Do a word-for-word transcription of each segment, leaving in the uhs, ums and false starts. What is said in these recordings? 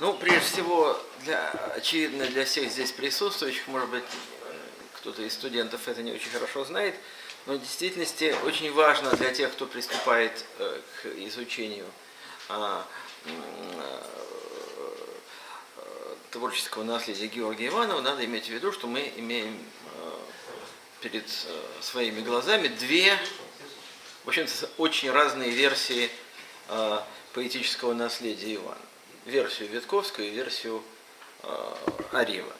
Ну, прежде всего, для, очевидно, для всех здесь присутствующих, может быть, кто-то из студентов это не очень хорошо знает, но в действительности очень важно для тех, кто приступает к изучению творческого наследия Георгия Иванова, надо иметь в виду, что мы имеем перед своими глазами две, в общем-то, очень разные версии поэтического наследия Ивана. Версию Витковскую и версию Арива.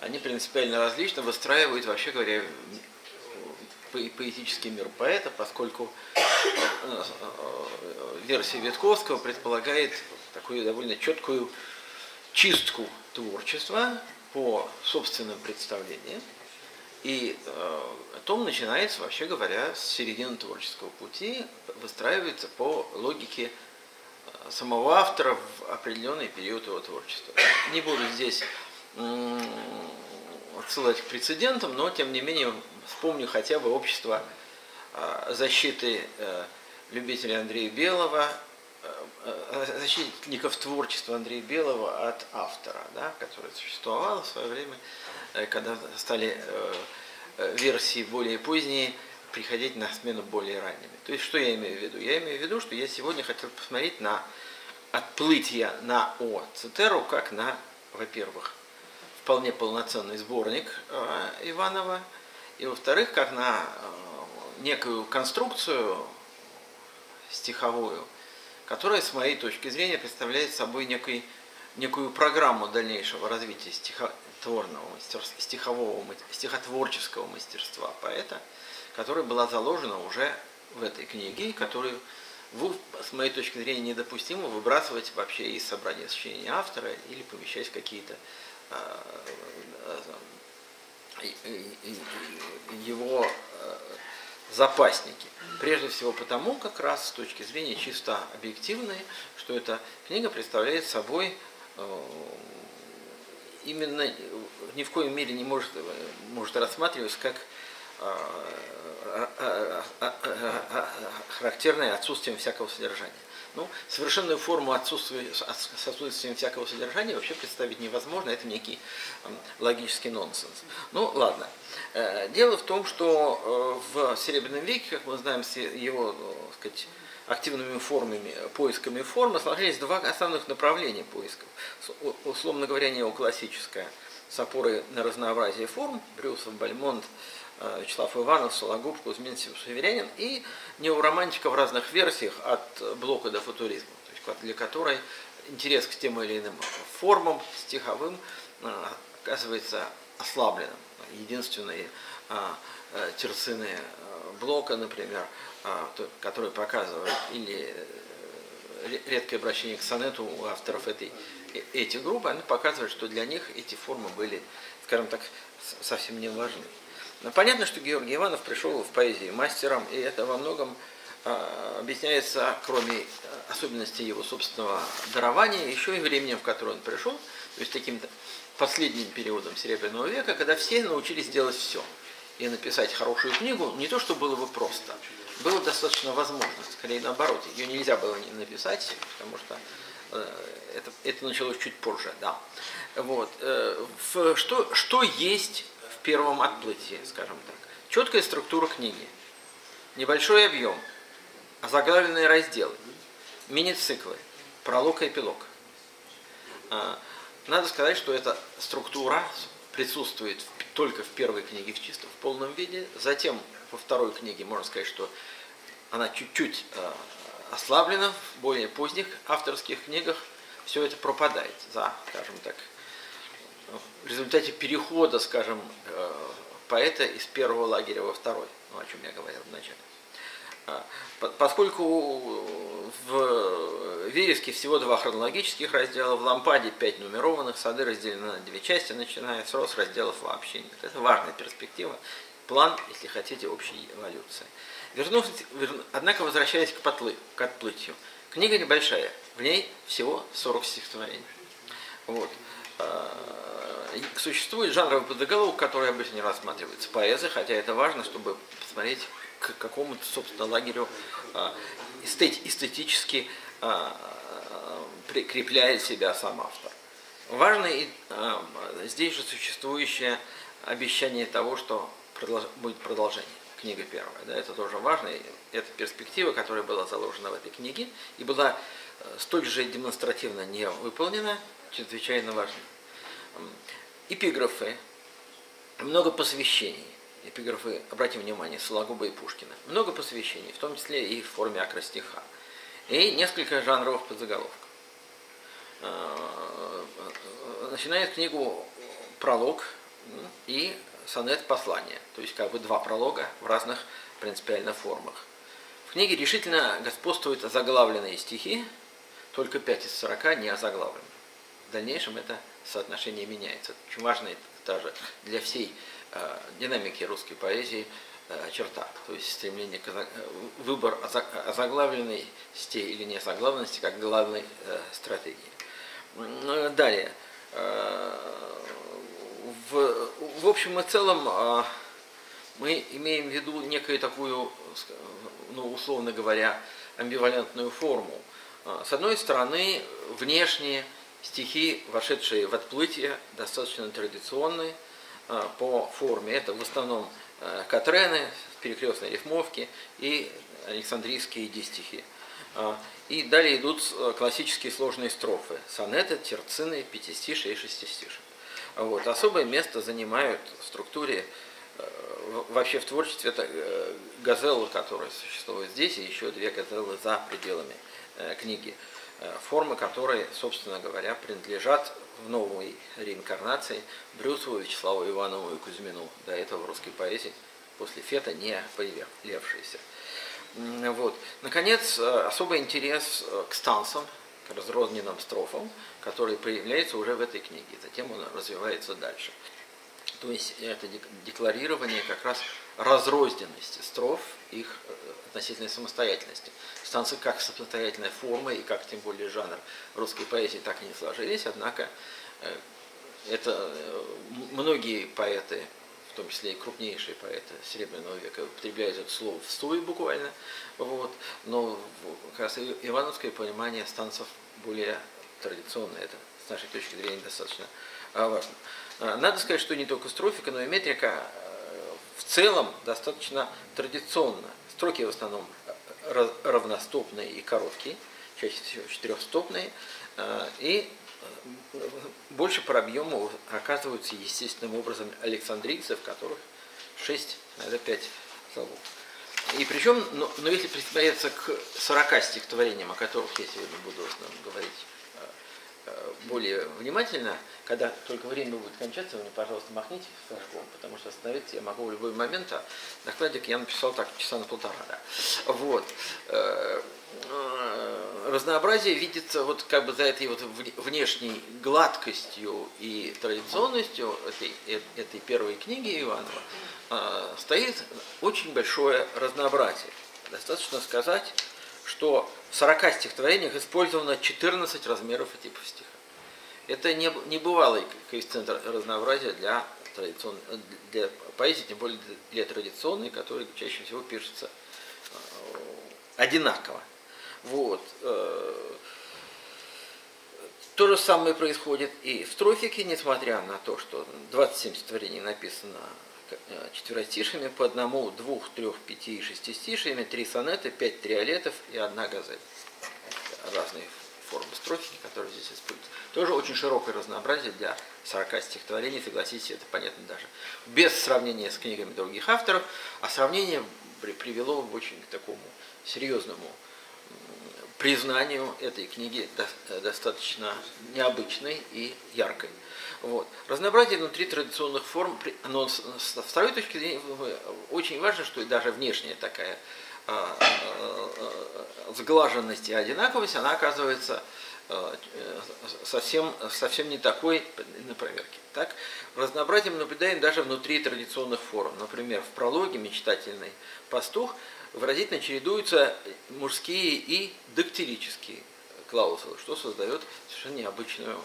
Они принципиально различно выстраивают, вообще говоря, поэтический мир поэта, поскольку версия Витковского предполагает такую довольно четкую чистку творчества по собственным представлениям, и э, том начинается, вообще говоря, с середины творческого пути, выстраивается по логике самого автора в определенный период его творчества. Не буду здесь э, отсылать к прецедентам, но тем не менее вспомню хотя бы общество э, защиты э, любителей Андрея Белого, защитников творчества Андрея Белого от автора, да, которое существовало в свое время, когда стали версии более поздние приходить на смену более ранними. То есть, что я имею в виду? Я имею в виду, что я сегодня хотел посмотреть на «Отплытие на о. Цитеру» как на, во-первых, вполне полноценный сборник Иванова, и, во-вторых, как на некую конструкцию стиховую, которая, с моей точки зрения, представляет собой некий, некую программу дальнейшего развития стихотворного мастерства, стихового, стихотворческого мастерства поэта, которая была заложена уже в этой книге, и которую, с моей точки зрения, недопустимо выбрасывать вообще из собрания сочинений автора или помещать в какие-то его запасники. Прежде всего потому, как раз с точки зрения чисто объективной, что эта книга представляет собой, именно ни в коем мере не может, может рассматриваться как характерное отсутствием всякого содержания. Ну, совершенную форму отсутствия, с отсутствием всякого содержания вообще представить невозможно, это некий логический нонсенс. Ну, ладно. Дело в том, что в Серебряном веке, как мы знаем, с его, так сказать, активными формами, поисками формы, сложились два основных направления поисков. Условно говоря, неоклассическое, с опорой на разнообразие форм, Брюсов, Бальмонт, Вячеслав Иванов, Сологуб, Кузьмин, Северянин, и неоромантика в разных версиях от Блока до футуризма, то есть для которой интерес к тем или иным формам стиховым оказывается ослабленным. Единственные терцины Блока, например, которые показывают, или редкое обращение к сонету у авторов этой, эти группы, они показывают, что для них эти формы были, скажем так, совсем не важны. Понятно, что Георгий Иванов пришел в поэзии мастером, и это во многом э, объясняется, кроме особенностей его собственного дарования, еще и временем, в которое он пришел, то есть таким последним периодом Серебряного века, когда все научились делать все. И написать хорошую книгу не то, что было бы просто, было достаточно возможно, скорее наоборот, ее нельзя было не написать, потому что э, это, это началось чуть позже. Да. Вот. Э, в, что, что есть... В первом отплытии, скажем так. Четкая структура книги, небольшой объем, заглавленные разделы, мини-циклы, пролог и эпилог. Надо сказать, что эта структура присутствует только в первой книге в чистом, в полном виде. Затем во второй книге можно сказать, что она чуть-чуть ослаблена. В более поздних авторских книгах все это пропадает за, скажем так, в результате перехода, скажем, поэта из первого лагеря во второй, ну, о чем я говорил вначале. Поскольку в «Вереске» всего два хронологических раздела, в «Лампаде» пять нумерованных, сады разделены на две части, начиная с роз разделов вообще нет. Это важная перспектива, план, если хотите, общей эволюции. Вернув, однако, возвращаясь к, потлы, к отплытию. Книга небольшая, в ней всего сорок стихотворений. Вот. Существует жанровый подзаголовок, который обычно не рассматривается. Поэзы, хотя это важно, чтобы посмотреть, к какому-то, собственно, лагерю эстетически прикрепляет себя сам автор. Важно и э, здесь же существующее обещание того, что продолж... будет продолжение. Книга первая. Да, это тоже важно. И это перспектива, которая была заложена в этой книге и была столь же демонстративно не выполнена, чрезвычайно важна. Эпиграфы, много посвящений. Эпиграфы, обратим внимание, Сологуба и Пушкина. Много посвящений, в том числе и в форме акростиха. И несколько жанровых подзаголовков. Начинает книгу пролог и сонет послания. То есть как бы два пролога в разных принципиально формах. В книге решительно господствуют озаглавленные стихи. Только пять из сорока не озаглавлены. В дальнейшем это соотношение меняется. Очень важно это даже для всей э, динамики русской поэзии э, черта. То есть стремление к э, выбор озаглавленности или не озаглавленности как главной э, стратегии. Ну, далее. Э, в, в общем и целом э, мы имеем в виду некую такую, ну, условно говоря, амбивалентную форму. С одной стороны, внешние стихи, вошедшие в «Отплытие», достаточно традиционные по форме. Это в основном катрены, перекрестные рифмовки и александрийские дистихи. И далее идут классические сложные строфы – сонеты, терцины, пятистишие и шестистишие. Вот. Особое место занимают в структуре, вообще в творчестве, это газеллы, которые существуют здесь, и еще две газеллы за пределами книги. Формы, которые, собственно говоря, принадлежат в новой реинкарнации Брюсову, Вячеславу Иванову и Кузьмину. До этого в русской поэзии после Фета не появлявшиеся. Вот. Наконец, особый интерес к станцам, к разрозненным строфам, которые появляются уже в этой книге. Затем он развивается дальше. То есть это декларирование как раз разрозненности строф, их относительной самостоятельности. Станции как самостоятельная форма и как тем более жанр русской поэзии так и не сложились, однако это многие поэты, в том числе и крупнейшие поэты Серебряного века, употребляют это слово в суе буквально, вот. Но как раз ивановское понимание станцев более традиционное, это с нашей точки зрения достаточно важно. Надо сказать, что не только строфика, но и метрика в целом достаточно традиционна. Строки в основном равностопные и короткие, чаще всего четырехстопные, и больше по объему оказываются естественным образом александрийцев, которых шесть, это пять слогов. И причем, но, но если присмотреться к сорока стихотворениям, о которых я сегодня буду говорить более внимательно, когда только время будет кончаться, вы мне, пожалуйста, махните флажком, потому что остановиться я могу в любой момент, а докладик я написал так часа на полтора. Да. Вот. Разнообразие видится вот как бы за этой вот внешней гладкостью и традиционностью этой, этой первой книги Иванова стоит очень большое разнообразие. Достаточно сказать, что в сорока стихотворениях использовано четырнадцать размеров и типов стиха. Это небывалый коэффициент разнообразия для, традицион... для поэзии, тем более для традиционной, которая чаще всего пишется одинаково. Вот. То же самое происходит и в строфике, несмотря на то, что двадцать семь стихотворений написано четверостишиями, по одному, двух, трех, пяти и шестистишиями, три сонета, пять триолетов и одна газель. Разные формы строфики, которые здесь используются. Тоже очень широкое разнообразие для сорока стихотворений, согласитесь, это понятно даже. Без сравнения с книгами других авторов, а сравнение привело в очень к такому серьезному признанию этой книги достаточно необычной и яркой. Вот. Разнообразие внутри традиционных форм, но с второй точки зрения очень важно, что и даже внешняя такая э, э, сглаженность и одинаковость, она оказывается э, совсем, совсем не такой на проверке. Так, разнообразие мы наблюдаем даже внутри традиционных форм. Например, в прологе «Мечтательный пастух» выразительно чередуются мужские и дактилические клаусулы, что создает совершенно необычную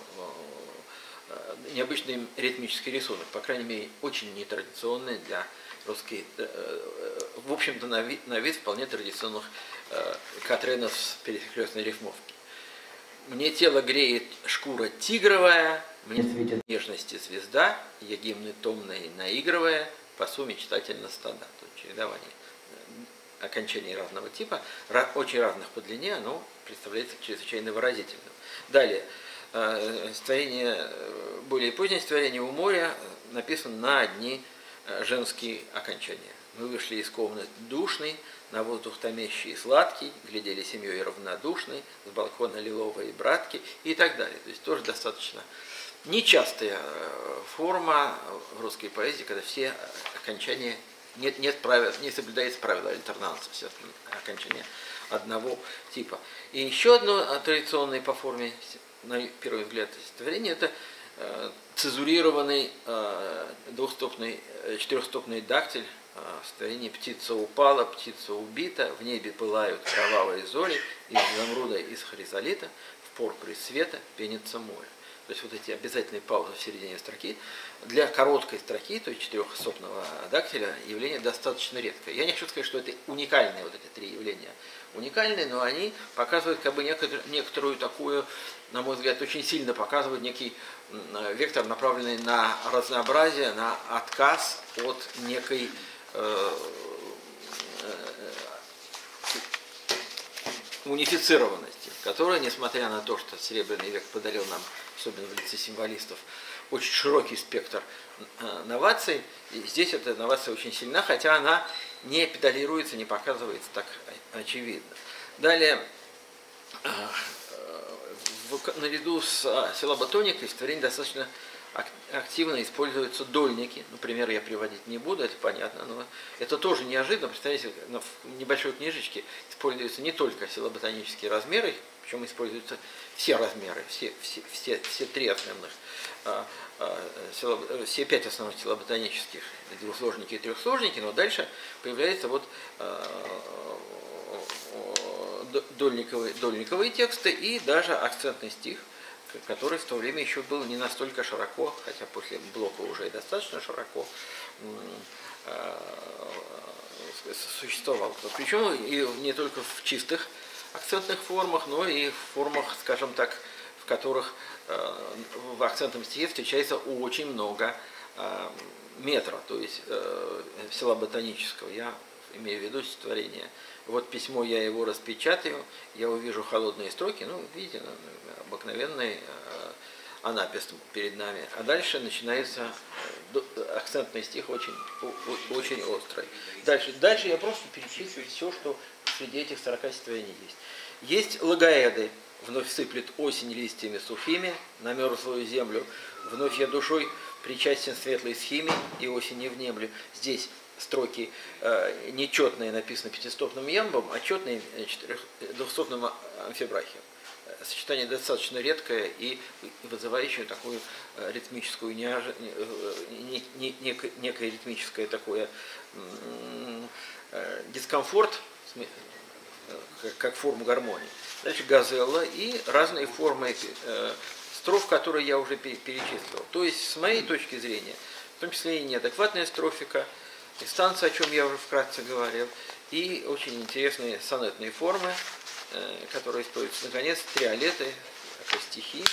необычный ритмический рисунок, по крайней мере, очень нетрадиционный для русских, в общем-то, на вид, на вид вполне традиционных катренов с перекрестной рифмовки. Мне тело греет шкура тигровая, мне светит нежности звезда, я гимны томные наигрывая, пасу мечтательно стада. То есть чередование окончаний разного типа, очень разных по длине, оно представляется чрезвычайно выразительным. Далее, створение, более позднее створение у моря написано на одни женские окончания. Мы вышли из комнаты душный, на воздух томящий и сладкий, глядели семьей равнодушной, с балкона лиловые братки и так далее. То есть тоже достаточно нечастая форма в русской поэзии, когда все окончания, нет, нет правил, не соблюдается правило альтернанса, все окончания одного типа. И еще одно традиционное по форме, на первый взгляд, стихотворение – это цезурированный двухстопный, четырехстопный дактиль, в стихотворении «Птица упала, птица убита, в небе пылают кровавые зори, из изумруда, из хризолита, в порпоре света пенится море». То есть вот эти обязательные паузы в середине строки для короткой строки, то есть четырехстопного дактиля, явление достаточно редкое. Я не хочу сказать, что это уникальные вот эти три явления. Уникальные, но они показывают как бы некоторую, некоторую такую, на мой взгляд, очень сильно показывают некий вектор, направленный на разнообразие, на отказ от некой унифицированности, которая, несмотря на то, что Серебряный век подарил нам, особенно в лице символистов, очень широкий спектр новаций, и здесь эта новация очень сильна, хотя она не педалируется, не показывается так очевидно. Далее, наряду с силлаботоникой стихотворение достаточно активно используются дольники. Например, я приводить не буду, это понятно, но это тоже неожиданно. Представляете, в небольшой книжечке используются не только силлаботонические размеры, причем используются все размеры, все, все, все, все три основных, все пять основных силлаботонических, двухсложники и трехсложники, но дальше появляется вот дольниковые, дольниковые тексты и даже акцентный стих, который в то время еще был не настолько широко, хотя после Блока уже и достаточно широко существовал. Причем и не только в чистых акцентных формах, но и в формах, скажем так, в которых в акцентном стихе встречается очень много метра, то есть силлаботонического. Я имею в виду стихотворение. Вот письмо, я его распечатаю, я увижу холодные строки, ну, видите, обыкновенный анапис перед нами. А дальше начинается акцентный стих очень, очень острый. Дальше, дальше я просто перечислю все, что среди этих сорока стихотворений есть. Есть логоэды, вновь сыплет осень листьями сухими на мерзлую землю, вновь я душой причастен светлой схиме и осени внемлю. Здесь строки э, нечетные написаны пятистопным ямбом, а четные двухстопным амфибрахием. Сочетание достаточно редкое и вызывающее такую э, ритмическую, неож... не, не, не, некое ритмическое такое э, дискомфорт, как форму гармонии. Дальше газелла и разные формы э, строф, которые я уже перечислил. То есть, с моей точки зрения, в том числе и неадекватная строфика, и станция, о чем я уже вкратце говорил, и очень интересные сонетные формы, которые используются. Наконец, триолеты, стихи,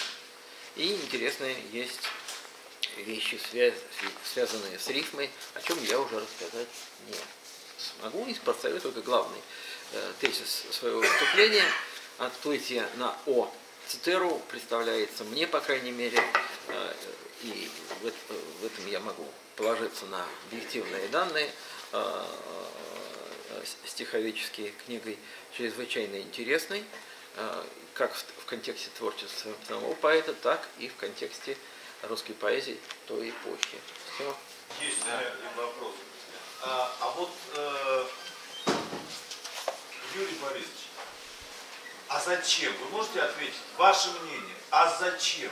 и интересные есть вещи, связанные с рифмой, о чем я уже рассказать не смогу, и поставлю только главный тезис своего выступления. Отплытие на о. Цитеру представляется мне, по крайней мере, и в этом я могу положиться на объективные данные, стиховические книгой чрезвычайно интересной, как в контексте творчества самого поэта, так и в контексте русской поэзии той эпохи. Все. Есть да. Вопрос. А, а вот э, Юрий Борисович, а зачем? Вы можете ответить? Ваше мнение, а зачем?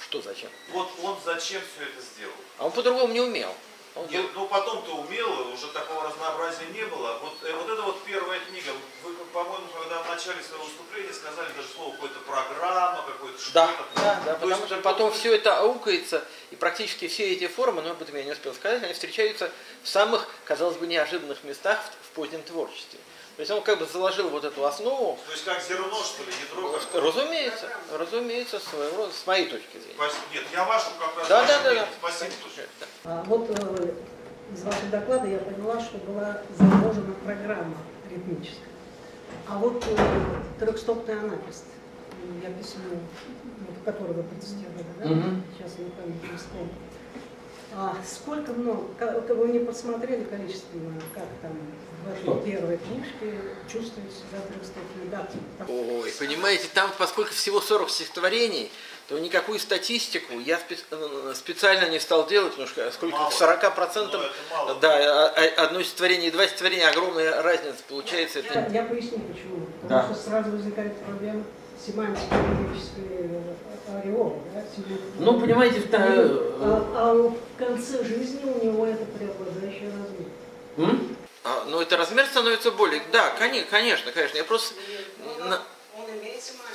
Что зачем? Вот он зачем все это сделал? А он по-другому не умел. Он Нет, был... ну потом-то умел, уже такого разнообразия не было. Вот, вот это вот первая книга. Вы, по-моему, когда в начале своего выступления сказали даже слово какое-то программа, какое-то что-то. Да, да, да, потому есть... что потом все это аукается, и практически все эти формы, но об этом я не успел сказать, они встречаются в самых, казалось бы, неожиданных местах в, в позднем творчестве. То есть он как бы заложил вот эту основу. То есть как зерно, что ли, ядро? Разумеется, разумеется, своего, с моей точки зрения. Нет, я вашу как раз. Да, да, да, да. Спасибо. А вот из вашего доклада я поняла, что была заложена программа ритмическая. А вот трехстопный анафест, я письмо, которого процитировала, да? Угу. Сейчас я не помню, не вспомню. А сколько много, вы не посмотрели количественно, как там в вашей первой книжке чувствуете себя трехстопной датой? Ой, понимаете, там, поскольку всего сорок стихотворений, то никакую статистику я специально не стал делать, потому что сколько мало. сорок процентов, да, одно стихотворение и два стихотворения, огромная разница получается. Я, это... я поясню почему. Потому да. что сразу возникает проблема семантико-логической ореолы. Да? Ну, понимаете, в... а, а в конце жизни у него это преобладающий размер. А, ну, это размер становится более... Да, конечно, конечно. Я просто... Он, На... он имеет семантику.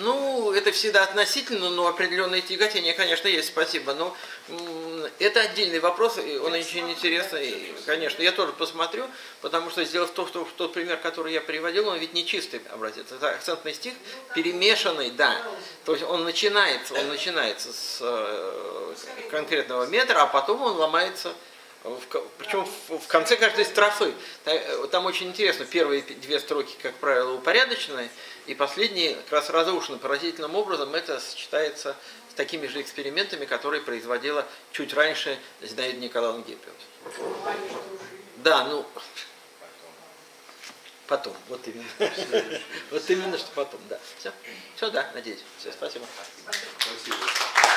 Ну, это всегда относительно, но определенные тяготения, конечно, есть, спасибо. Но это отдельный вопрос, и он очень интересный, конечно. Я тоже посмотрю, потому что, сделав то, что тот пример, который я приводил, он ведь не чистый образец. Это акцентный стих, перемешанный, да. То есть он начинается, он начинается с конкретного метра, а потом он ломается... В, причем в, в конце каждой строфы. Там очень интересно, первые две строки, как правило, упорядочены, и последние как раз разрушены поразительным образом. Это сочетается с такими же экспериментами, которые производила чуть раньше Зинаида Николаевна Геппиус. Да, ну... Потом, вот именно. Вот именно, что потом, да. Все, да, надеюсь. Все, спасибо. Спасибо.